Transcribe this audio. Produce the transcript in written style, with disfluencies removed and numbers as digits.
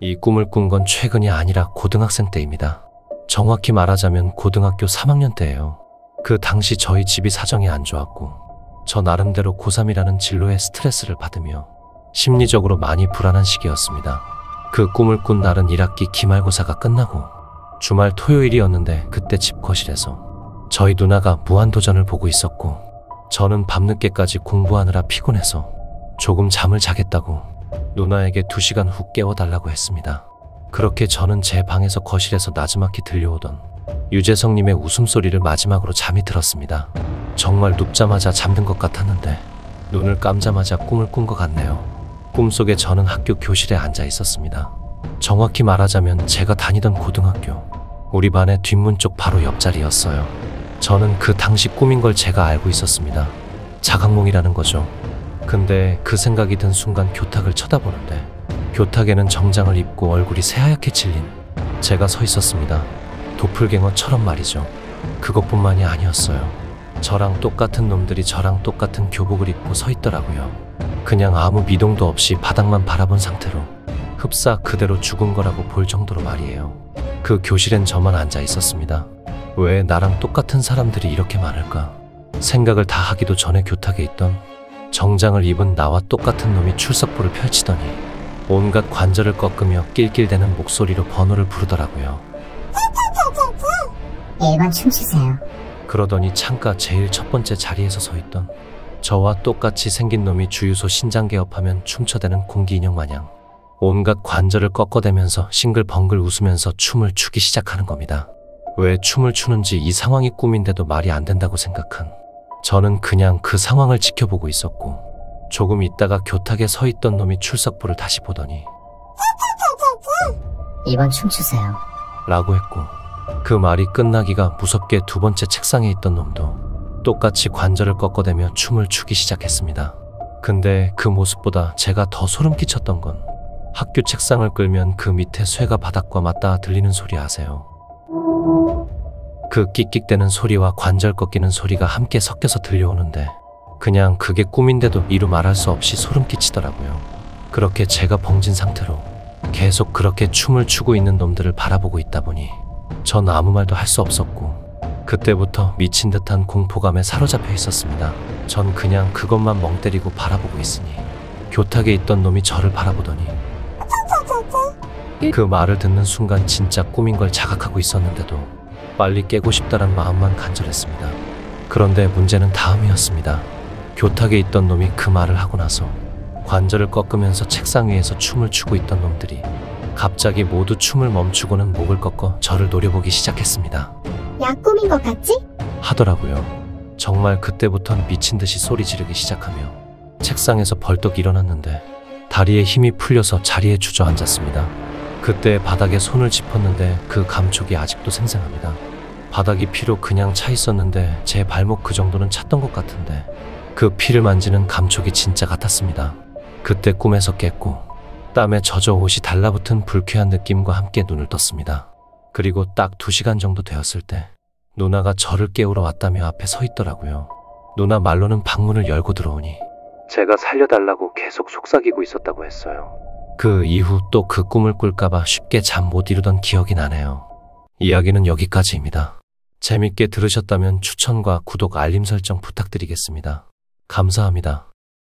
이 꿈을 꾼 건 최근이 아니라 고등학생 때입니다. 정확히 말하자면 고등학교 3학년 때예요. 그 당시 저희 집이 사정이 안 좋았고 저 나름대로 고3이라는 진로에 스트레스를 받으며 심리적으로 많이 불안한 시기였습니다. 그 꿈을 꾼 날은 1학기 기말고사가 끝나고 주말 토요일이었는데 그때 집 거실에서 저희 누나가 무한도전을 보고 있었고 저는 밤늦게까지 공부하느라 피곤해서 조금 잠을 자겠다고 누나에게 2시간 후 깨워달라고 했습니다. 그렇게 저는 제 방에서 거실에서 나지막히 들려오던 유재성님의 웃음소리를 마지막으로 잠이 들었습니다. 정말 눕자마자 잠든 것 같았는데 눈을 감자마자 꿈을 꾼 것 같네요. 꿈속에 저는 학교 교실에 앉아 있었습니다. 정확히 말하자면 제가 다니던 고등학교 우리 반의 뒷문 쪽 바로 옆자리였어요. 저는 그 당시 꿈인 걸 제가 알고 있었습니다. 자각몽이라는 거죠. 근데 그 생각이 든 순간 교탁을 쳐다보는데 교탁에는 정장을 입고 얼굴이 새하얗게 질린 제가 서 있었습니다. 도플갱어처럼 말이죠. 그것뿐만이 아니었어요. 저랑 똑같은 놈들이 저랑 똑같은 교복을 입고 서 있더라고요. 그냥 아무 미동도 없이 바닥만 바라본 상태로 흡사 그대로 죽은 거라고 볼 정도로 말이에요. 그 교실엔 저만 앉아 있었습니다. 왜 나랑 똑같은 사람들이 이렇게 많을까? 생각을 다 하기도 전에 교탁에 있던 정장을 입은 나와 똑같은 놈이 출석부를 펼치더니 온갖 관절을 꺾으며 낄낄대는 목소리로 번호를 부르더라고요. 1번 춤추세요. 그러더니 창가 제일 첫 번째 자리에서 서 있던 저와 똑같이 생긴 놈이 주유소 신장 개업하면 춤춰대는 공기 인형 마냥 온갖 관절을 꺾어대면서 싱글벙글 웃으면서 춤을 추기 시작하는 겁니다. 왜 춤을 추는지 이 상황이 꿈인데도 말이 안 된다고 생각한 저는 그냥 그 상황을 지켜보고 있었고 조금 있다가 교탁에 서 있던 놈이 출석부를 다시 보더니 2번 춤추세요 라고 했고 그 말이 끝나기가 무섭게 두 번째 책상에 있던 놈도 똑같이 관절을 꺾어대며 춤을 추기 시작했습니다. 근데 그 모습보다 제가 더 소름 끼쳤던 건 학교 책상을 끌면 그 밑에 쇠가 바닥과 맞닿아 들리는 소리 아세요? 그 끽끽대는 소리와 관절 꺾이는 소리가 함께 섞여서 들려오는데 그냥 그게 꿈인데도 이루 말할 수 없이 소름 끼치더라고요. 그렇게 제가 벙진 상태로 계속 그렇게 춤을 추고 있는 놈들을 바라보고 있다 보니 전 아무 말도 할 수 없었고 그때부터 미친 듯한 공포감에 사로잡혀 있었습니다. 전 그냥 그것만 멍 때리고 바라보고 있으니 교탁에 있던 놈이 저를 바라보더니 그 말을 듣는 순간 진짜 꿈인 걸 자각하고 있었는데도 빨리 깨고 싶다란 마음만 간절했습니다. 그런데 문제는 다음이었습니다. 교탁에 있던 놈이 그 말을 하고 나서 관절을 꺾으면서 책상 위에서 춤을 추고 있던 놈들이 갑자기 모두 춤을 멈추고는 목을 꺾어 저를 노려보기 시작했습니다. 야, 꿈인 것 같지? 하더라고요. 정말 그때부턴 미친 듯이 소리 지르기 시작하며 책상에서 벌떡 일어났는데 다리에 힘이 풀려서 자리에 주저앉았습니다. 그때 바닥에 손을 짚었는데 그 감촉이 아직도 생생합니다. 바닥이 피로 그냥 차 있었는데 제 발목 그 정도는 찼던 것 같은데 그 피를 만지는 감촉이 진짜 같았습니다. 그때 꿈에서 깼고 땀에 젖어 옷이 달라붙은 불쾌한 느낌과 함께 눈을 떴습니다. 그리고 딱 2시간 정도 되었을 때 누나가 저를 깨우러 왔다며 앞에 서 있더라고요. 누나 말로는 방문을 열고 들어오니 제가 살려달라고 계속 속삭이고 있었다고 했어요. 그 이후 또 그 꿈을 꿀까봐 쉽게 잠 못 이루던 기억이 나네요. 이야기는 여기까지입니다. 재밌게 들으셨다면 추천과 구독, 알림 설정 부탁드리겠습니다. 감사합니다.